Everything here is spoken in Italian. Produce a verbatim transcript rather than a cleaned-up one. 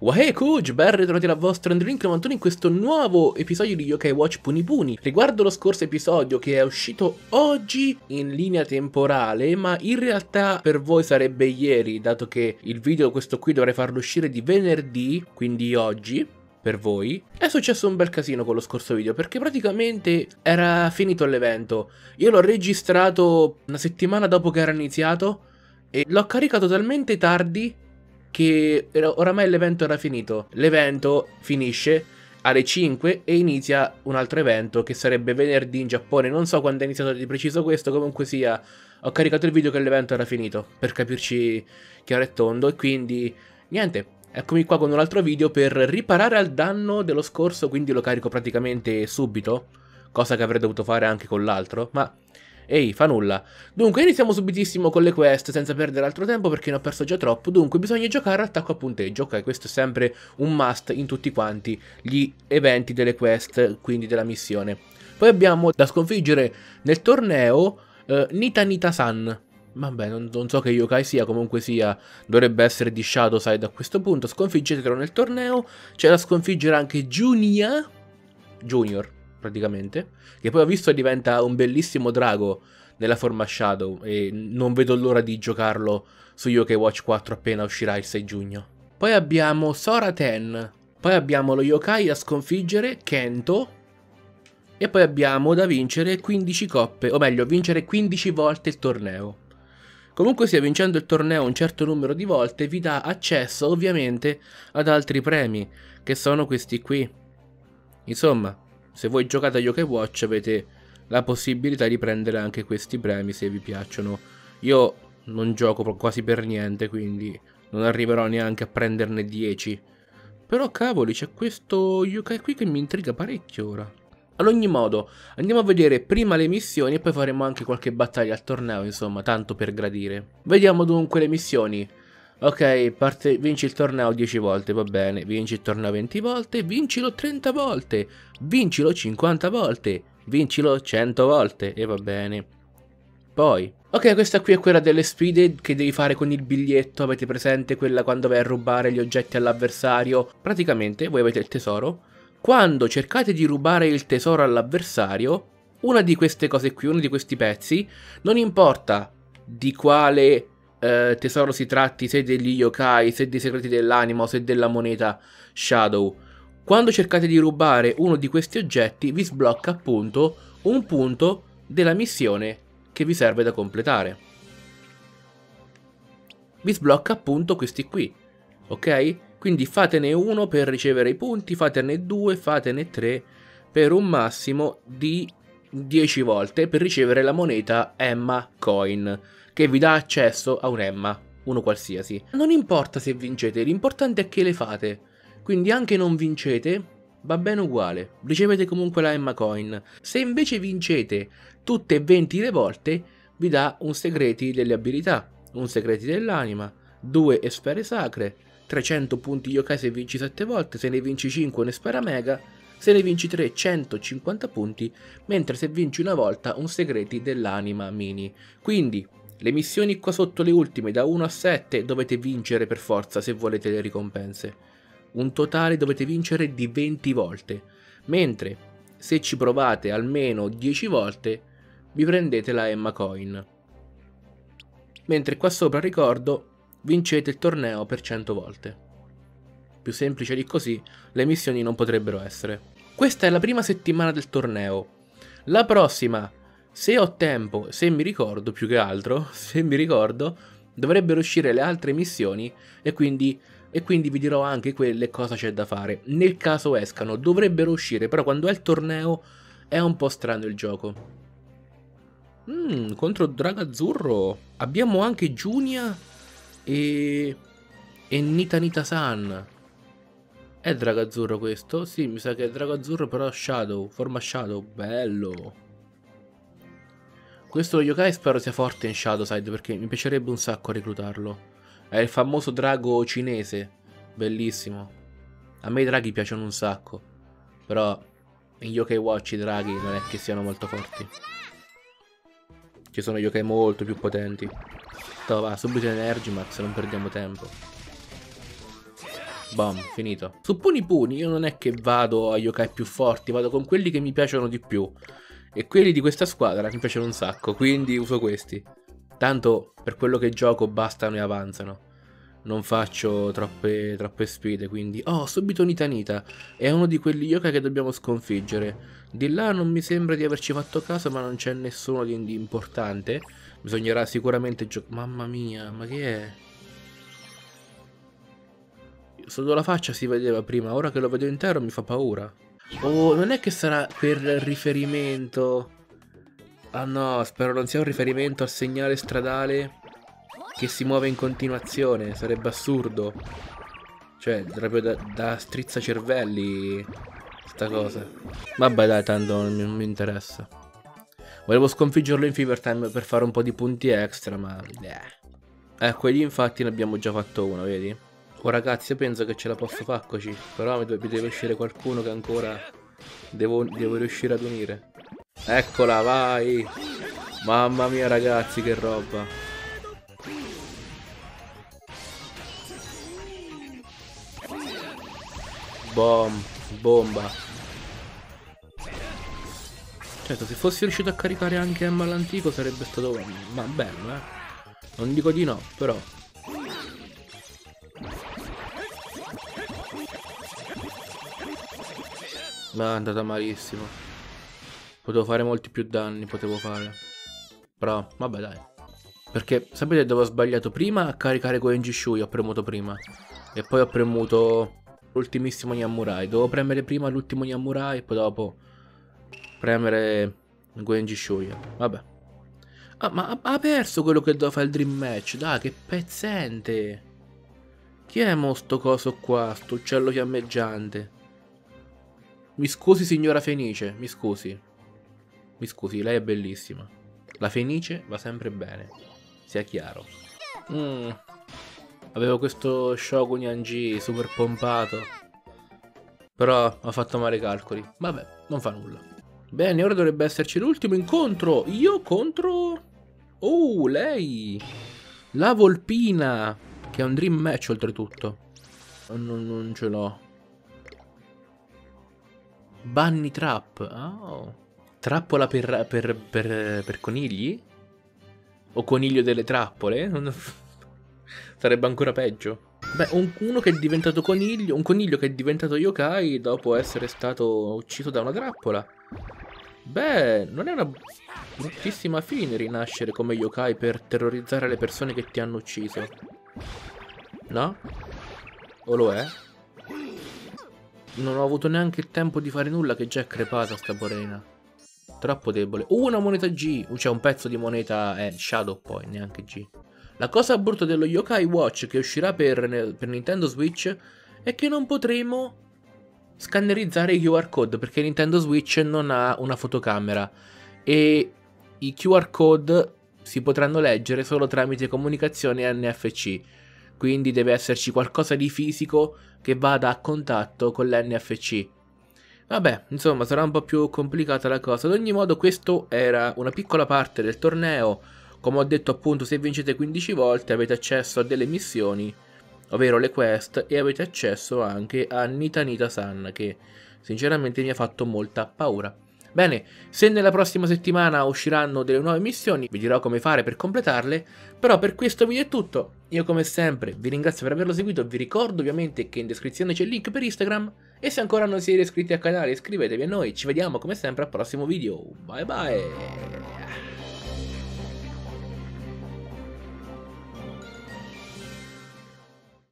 Wahey Kuj, ben ritornati alla vostra AndreLink novantuno in questo nuovo episodio di Yokai Watch Puni Puni. Riguardo lo scorso episodio che è uscito oggi in linea temporale, ma in realtà per voi sarebbe ieri, dato che il video, questo qui, dovrei farlo uscire di venerdì, quindi oggi, per voi. È successo un bel casino con lo scorso video, perché praticamente era finito l'evento. Io l'ho registrato una settimana dopo che era iniziato e l'ho caricato talmente tardi che oramai l'evento era finito. L'evento finisce alle cinque e inizia un altro evento che sarebbe venerdì in Giappone. Non so quando è iniziato di preciso questo, comunque sia ho caricato il video che l'evento era finito, per capirci chiaro e tondo. E quindi niente, eccomi qua con un altro video per riparare al danno dello scorso, quindi lo carico praticamente subito, cosa che avrei dovuto fare anche con l'altro, ma ehi, fa nulla. Dunque, iniziamo subitissimo con le quest, senza perdere altro tempo perché ne ho perso già troppo. Dunque, bisogna giocare attacco a punteggio. Ok, questo è sempre un must in tutti quanti gli eventi delle quest, quindi della missione. Poi abbiamo da sconfiggere nel torneo eh, Nitanita-san. Vabbè, non, non so che yokai sia, comunque sia, dovrebbe essere di Shadow Side a questo punto. Sconfiggetelo nel torneo. C'è da sconfiggere anche Junia Junior, praticamente, che poi ho visto diventa un bellissimo drago nella forma Shadow e non vedo l'ora di giocarlo su Yo-Kai Watch quattro appena uscirà il sei giugno. Poi abbiamo Sora Ten, poi abbiamo lo yokai da sconfiggere Kento e poi abbiamo da vincere quindici coppe, o meglio vincere quindici volte il torneo. Comunque sia, vincendo il torneo un certo numero di volte vi dà accesso ovviamente ad altri premi, che sono questi qui. Insomma, se voi giocate a Yokai Watch avete la possibilità di prendere anche questi premi se vi piacciono. Io non gioco quasi per niente, quindi non arriverò neanche a prenderne dieci. Però cavoli, c'è questo yokai qui che mi intriga parecchio ora. Ad ogni modo, andiamo a vedere prima le missioni e poi faremo anche qualche battaglia al torneo, insomma, tanto per gradire. Vediamo dunque le missioni. Ok, parte, vinci il torneo dieci volte, va bene, vinci il torneo venti volte, vincilo trenta volte, vincilo cinquanta volte, vincilo cento volte, e va bene. Poi, ok, questa qui è quella delle sfide che devi fare con il biglietto, avete presente quella quando vai a rubare gli oggetti all'avversario? Praticamente voi avete il tesoro, quando cercate di rubare il tesoro all'avversario, una di queste cose qui, uno di questi pezzi, non importa di quale Uh, tesoro si tratti, se degli yokai, se dei segreti dell'anima o se della moneta Shadow, quando cercate di rubare uno di questi oggetti vi sblocca appunto un punto della missione che vi serve da completare, vi sblocca appunto questi qui, ok? Quindi fatene uno per ricevere i punti, fatene due, fatene tre, per un massimo di dieci volte per ricevere la moneta Emma Coin, che vi dà accesso a un Emma, uno qualsiasi. Non importa se vincete, l'importante è che le fate, quindi anche non vincete va bene uguale, ricevete comunque la Emma Coin. Se invece vincete tutte e venti le volte vi dà un segreti delle abilità, un segreti dell'anima, due esfere sacre, trecento punti yokai se vinci sette volte, se ne vinci cinque un'esfera mega, se ne vinci tre, centocinquanta punti, mentre se vinci una volta un segreti dell'anima mini. Quindi le missioni qua sotto, le ultime, da uno a sette, dovete vincere per forza se volete le ricompense. Un totale dovete vincere di venti volte, mentre se ci provate almeno dieci volte vi prendete la Emma Coin. Mentre qua sopra, ricordo, vincete il torneo per cento volte. Più semplice di così le missioni non potrebbero essere. Questa è la prima settimana del torneo. La prossima, se ho tempo, se mi ricordo più che altro, se mi ricordo, dovrebbero uscire le altre missioni e quindi, e quindi vi dirò anche quelle cosa c'è da fare. Nel caso escano, dovrebbero uscire, però quando è il torneo è un po' strano il gioco. Mm, contro Dragazzurro abbiamo anche Junia e, e Nitanita-san. È Dragazzurro questo? Sì, mi sa che è Dragazzurro però Shadow, forma Shadow, bello. Questo yokai spero sia forte in Shadowside perché mi piacerebbe un sacco reclutarlo. È il famoso drago cinese, bellissimo. A me i draghi piacciono un sacco, però in Yokai Watch i draghi non è che siano molto forti. Ci sono yokai molto più potenti. Toh, va, subito Energy Max, non perdiamo tempo. Bam, finito. Su Puni Puni io non è che vado a yokai più forti, vado con quelli che mi piacciono di più. E quelli di questa squadra mi piacciono un sacco, quindi uso questi. Tanto per quello che gioco bastano e avanzano. Non faccio troppe, troppe sfide, quindi... Oh, subito Nitanita. È uno di quelli yokai che dobbiamo sconfiggere. Di là non mi sembra di averci fatto caso, ma non c'è nessuno di importante. Bisognerà sicuramente giocare... Mamma mia, ma che è? Sotto la faccia si vedeva prima, ora che lo vedo intero mi fa paura. Oh, non è che sarà per riferimento... Ah no, spero non sia un riferimento al segnale stradale che si muove in continuazione, sarebbe assurdo. Cioè, proprio da, da strizzacervelli sta cosa. Vabbè dai, tanto non mi, non mi interessa. Volevo sconfiggerlo in Fever Time per fare un po' di punti extra, ma... Eh. Ecco, lì infatti ne abbiamo già fatto uno, vedi? Oh ragazzi, io penso che ce la posso fare così. Però mi deve uscire qualcuno che ancora devo, devo riuscire ad unire. Eccola, vai! Mamma mia ragazzi, che roba! Bom, bomba! Certo, se fossi riuscito a caricare anche M all'antico sarebbe stato... Ma bello, eh! Non dico di no, però... Ma è andata malissimo. Potevo fare molti più danni, potevo fare. Però, vabbè dai. Perché, sapete dove ho sbagliato prima? A caricare Goenji Shui, ho premuto prima. E poi ho premuto l'ultimissimo Yamurai. Dovevo premere prima l'ultimo Yamurai e poi dopo premere Goenji Shui. Vabbè. Ah, ma ha perso quello che doveva fare il Dream Match. Dai, che pezzente. Chi è mo sto coso qua? Sto uccello fiammeggiante. Mi scusi signora Fenice, mi scusi. Mi scusi, lei è bellissima. La Fenice va sempre bene, sia chiaro. Mm. Avevo questo Shogunyangi super pompato. Però ho fatto male i calcoli. Vabbè, non fa nulla. Bene, ora dovrebbe esserci l'ultimo incontro. Io contro... Oh, lei! La Volpina! Che è un dream match oltretutto. Non, non ce l'ho. Bunny Trap. Oh... Trappola per, per, per, per conigli? O coniglio delle trappole? Sarebbe ancora peggio. Beh, un, uno che è diventato coniglio, un coniglio che è diventato yokai dopo essere stato ucciso da una trappola. Beh, non è una bruttissima fine rinascere come yokai per terrorizzare le persone che ti hanno ucciso. No? O lo è? Non ho avuto neanche il tempo di fare nulla che già è crepata sta borena. Troppo debole. Uh, una moneta G. Cioè un pezzo di moneta è eh, Shadow Point, neanche G. La cosa brutta dello Yokai Watch che uscirà per, per Nintendo Switch è che non potremo scannerizzare i Q R code perché Nintendo Switch non ha una fotocamera e i Q R code si potranno leggere solo tramite comunicazione N F C. Quindi deve esserci qualcosa di fisico che vada a contatto con l'N F C. Vabbè, insomma, sarà un po' più complicata la cosa. Ad ogni modo, questo era una piccola parte del torneo. Come ho detto, appunto, se vincete quindici volte avete accesso a delle missioni, ovvero le quest, e avete accesso anche a Nitanita-san, che sinceramente mi ha fatto molta paura. Bene, se nella prossima settimana usciranno delle nuove missioni, vi dirò come fare per completarle, però per questo video è tutto. Io come sempre vi ringrazio per averlo seguito, vi ricordo ovviamente che in descrizione c'è il link per Instagram, e se ancora non siete iscritti al canale iscrivetevi a noi, ci vediamo come sempre al prossimo video, bye bye!